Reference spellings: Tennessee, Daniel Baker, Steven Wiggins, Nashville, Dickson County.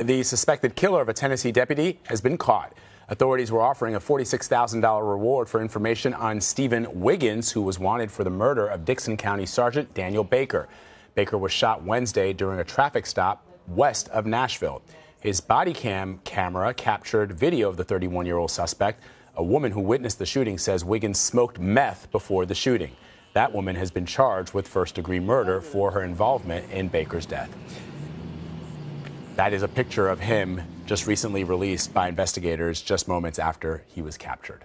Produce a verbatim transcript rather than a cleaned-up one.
The suspected killer of a Tennessee deputy has been caught. Authorities were offering a forty-six thousand dollar reward for information on Steven Wiggins, who was wanted for the murder of Dickson County Sergeant Daniel Baker. Baker was shot Wednesday during a traffic stop west of Nashville. His body cam camera captured video of the thirty-one-year-old suspect. A woman who witnessed the shooting says Wiggins smoked meth before the shooting. That woman has been charged with first-degree murder for her involvement in Baker's death. That is a picture of him just recently released by investigators just moments after he was captured.